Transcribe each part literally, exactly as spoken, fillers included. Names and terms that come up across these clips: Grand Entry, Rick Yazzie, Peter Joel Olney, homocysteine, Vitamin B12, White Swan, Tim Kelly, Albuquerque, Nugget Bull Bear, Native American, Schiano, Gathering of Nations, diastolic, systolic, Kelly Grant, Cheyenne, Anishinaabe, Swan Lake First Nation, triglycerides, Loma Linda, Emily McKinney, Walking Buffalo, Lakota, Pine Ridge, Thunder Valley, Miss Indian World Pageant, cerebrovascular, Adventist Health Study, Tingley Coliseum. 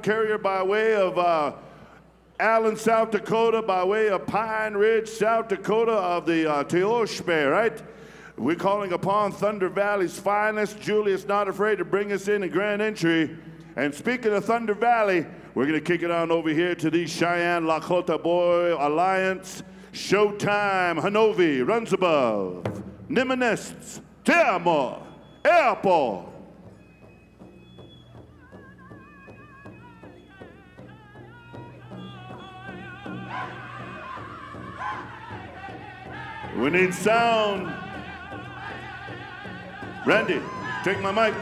Carrier by way of uh, Allen, South Dakota, by way of Pine Ridge, South Dakota, of the uh, Teoshpe, right? We're calling upon Thunder Valley's finest. Julia's not afraid to bring us in a grand entry. And speaking of Thunder Valley, we're going to kick it on over here to the Cheyenne Lakota Boy Alliance. Showtime, Hanovi, runs above. Nimanists, Teamo, Airport. We need sound. Randy, take my mic.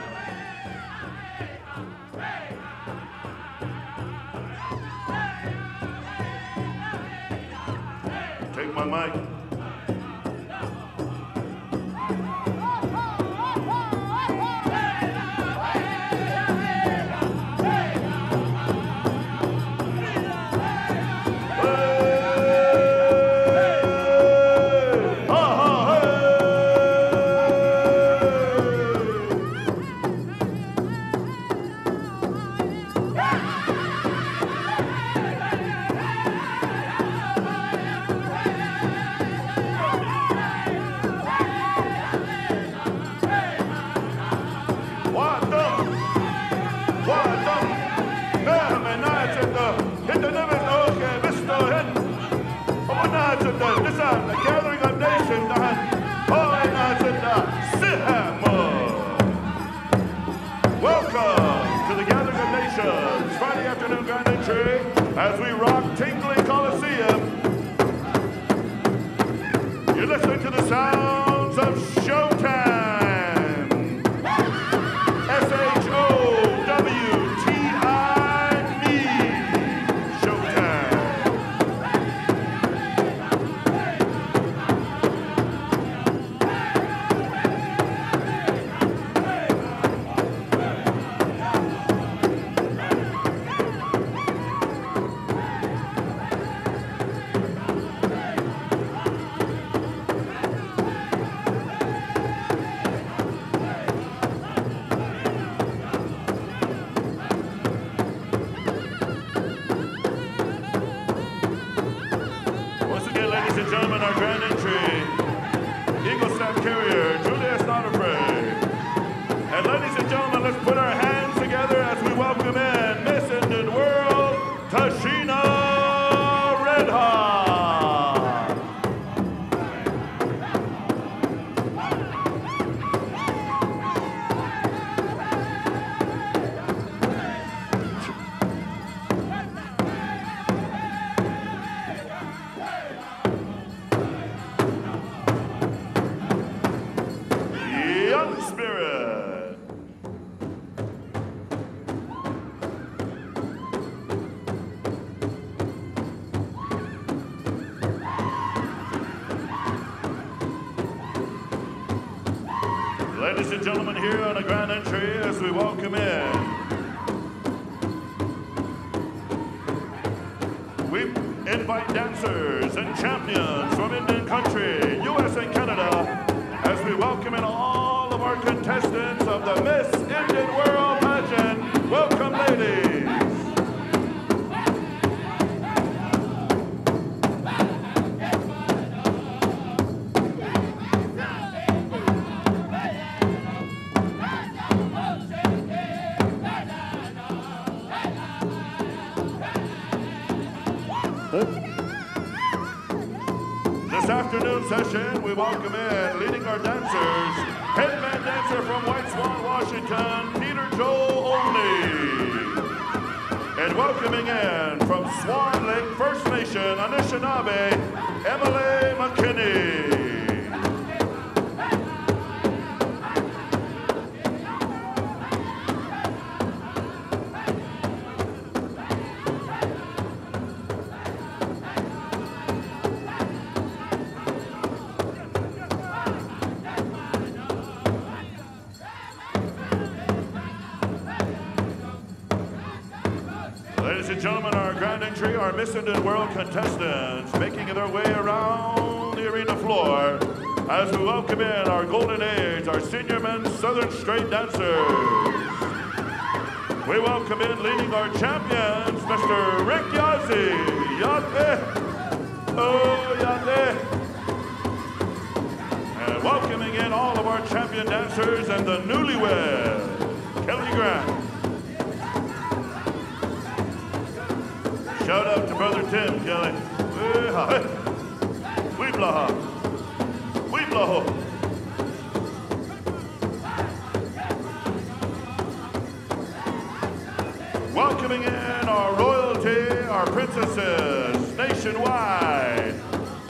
Take my mic. The Gathering of Nations, welcome to the Gathering of Nations, Friday afternoon grand entry, as we rock Tingley Coliseum. You're listening to the sounds of Showtime, S H O W T I M E, Showtime. Ladies and gentlemen, here on the grand entry as we welcome in, we invite dancers and champions from Indian country, U S and Canada, as we welcome in all of our contestants of the Miss Indian World Pageant. Welcome, ladies. Session, we welcome in, leading our dancers, headband dancer from White Swan, Washington, Peter Joel Olney. And welcoming in from Swan Lake First Nation, Anishinaabe, Emily McKinney. Our Miss Indian World contestants making their way around the arena floor as we welcome in our golden age, our senior men's Southern Straight dancers. we welcome in leading our champions, Mister Rick Yazzie. Yazzie. Oh, Yazzie. And welcoming in all of our champion dancers and the newlywed, Kelly Grant. Shout out to Brother Tim Kelly. Weeblaha. Weeblaho. Welcoming in our royalty, our princesses nationwide.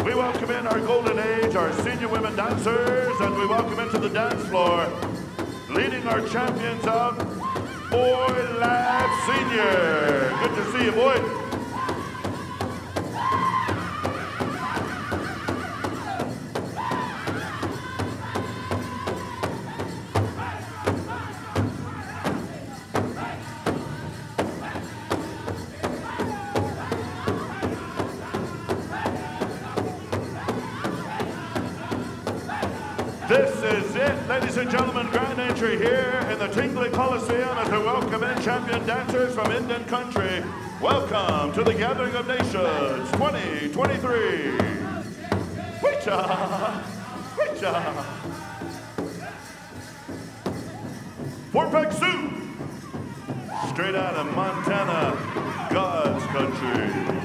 We welcome in our golden age, our senior women dancers, and we welcome into the dance floor, leading our champions up, Boy Lab Senior. Good to see you, boy. Here in the Tingley Coliseum as we welcome in champion dancers from Indian country. Welcome to the Gathering of Nations twenty twenty-three. Wicha! Wicha! Warpack Zoo! Straight out of Montana, God's country.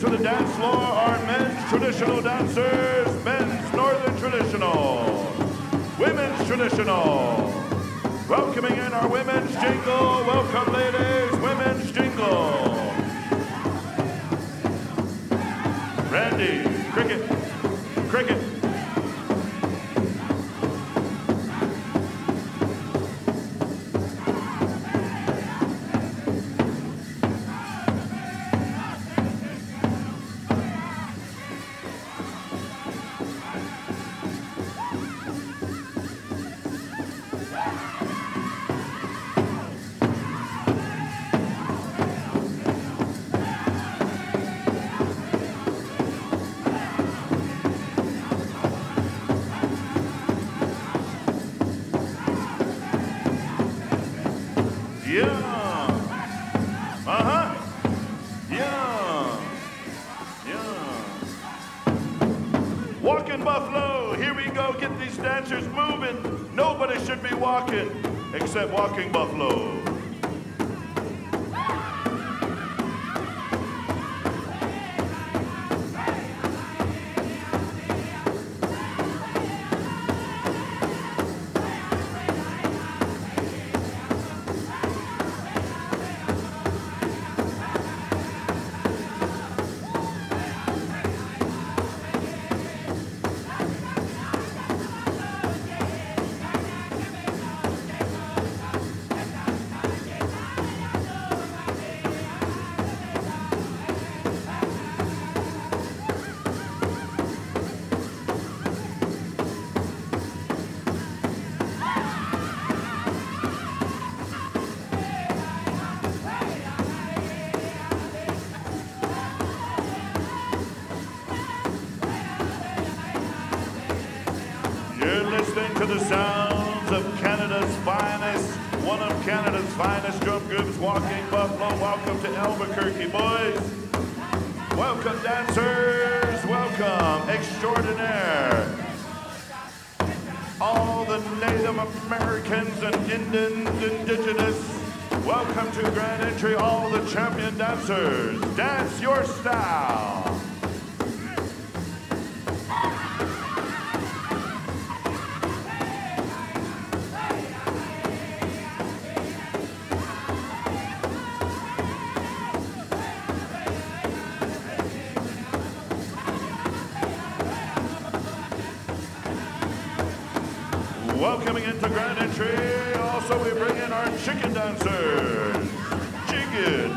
To the dance floor, our men's traditional dancers, men's northern traditional, women's traditional. Welcoming in our women's jingle. Welcome, ladies, women's jingle. Randy, cricket, cricket. Except Walking Buffalo. To the sounds of Canada's finest, one of Canada's finest drum groups, Walking Buffalo. Welcome to Albuquerque, boys. Welcome, dancers. Welcome, extraordinaire. All the Native Americans and Indians, Indigenous. Welcome to Grand Entry, all the champion dancers. Dance your style. Welcoming into grand entry, also we bring in our chicken dancers. Chicken,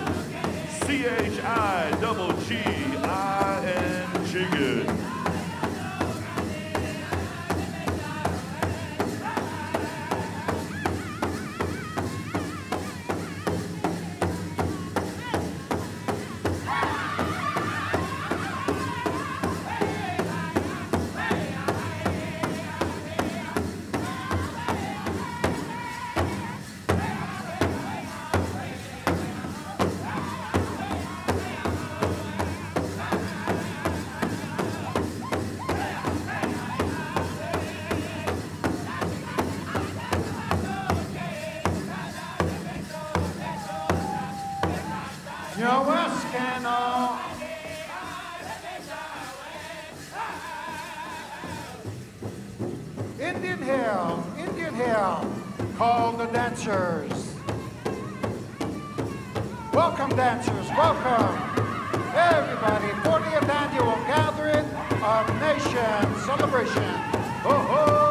C H I double G I N, chicken. Indian Hill, Indian Hill, call the dancers. Welcome dancers, welcome. Everybody, fortieth Annual Gathering of Nations Celebration. Ho ho!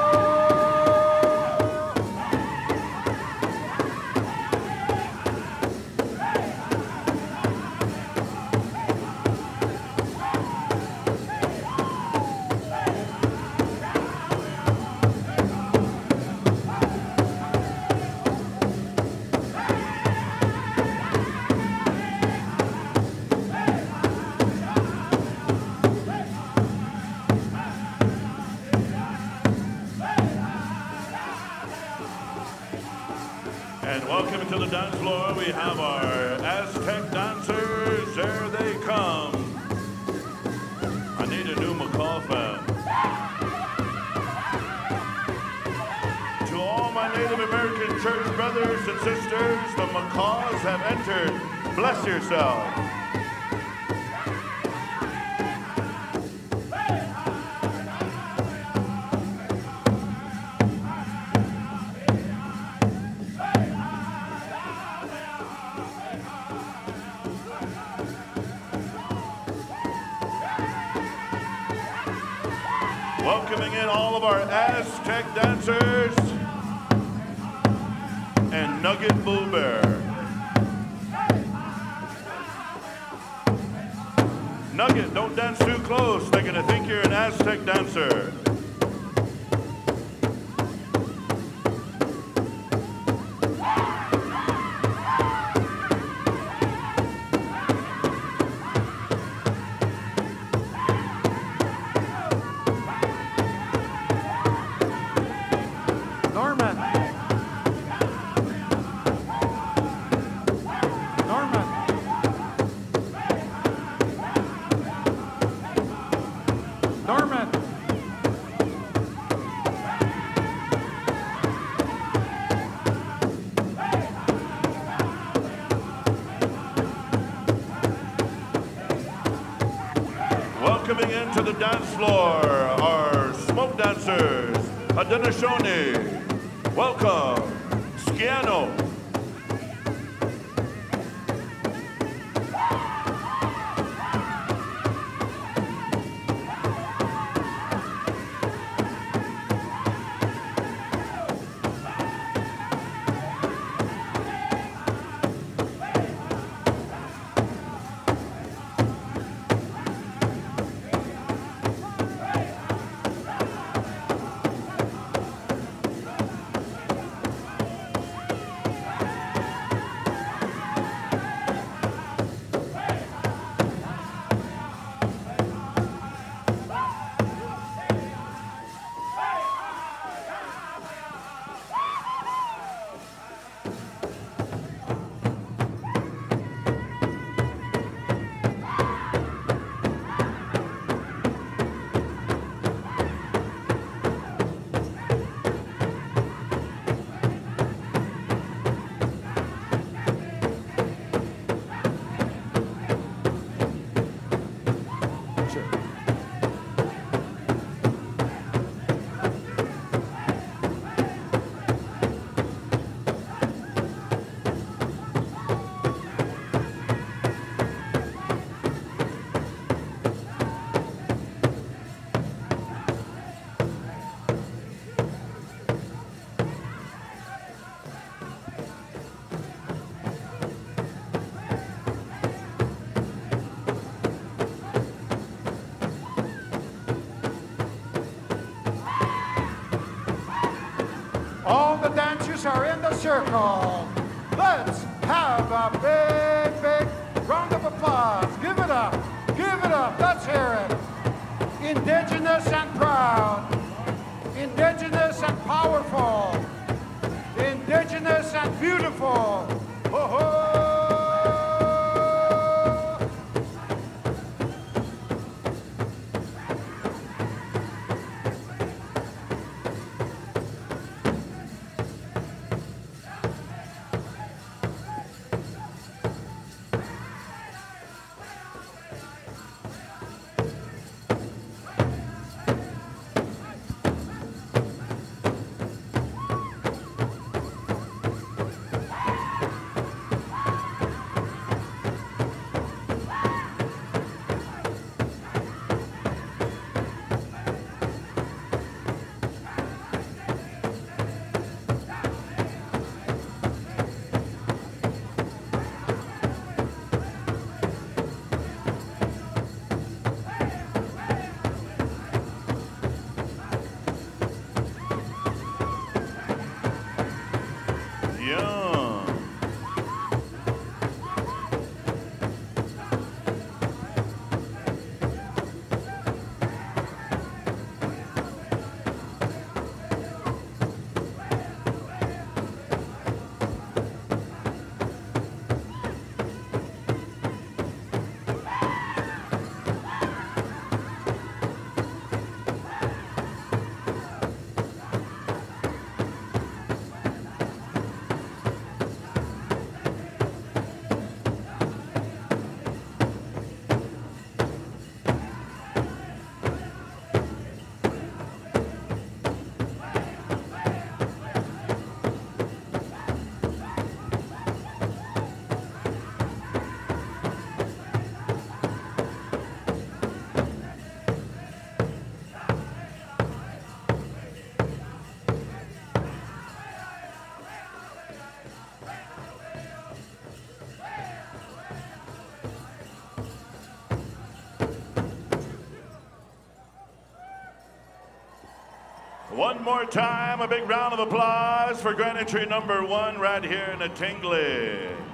Welcome to the dance floor. We have our Aztec dancers. There they come. I need a new McCall fan. To all my Native American church brothers and sisters, the macaws have entered. Bless yourselves. Welcoming in all of our Aztec dancers and Nugget Bull Bear. Nugget, don't dance too close. They're gonna think you're an Aztec dancer. Coming into the dance floor are smoke dancers, Anishinaabe, welcome, Schiano. the dancers are in the circle. Let's have a big, big round of applause. Give it up. Give it up. Let's hear it. Indigenous and proud. Indigenous and powerful. Indigenous and beautiful. Ho-ho! One more time, a big round of applause for grand entry number one right here in the Tingley.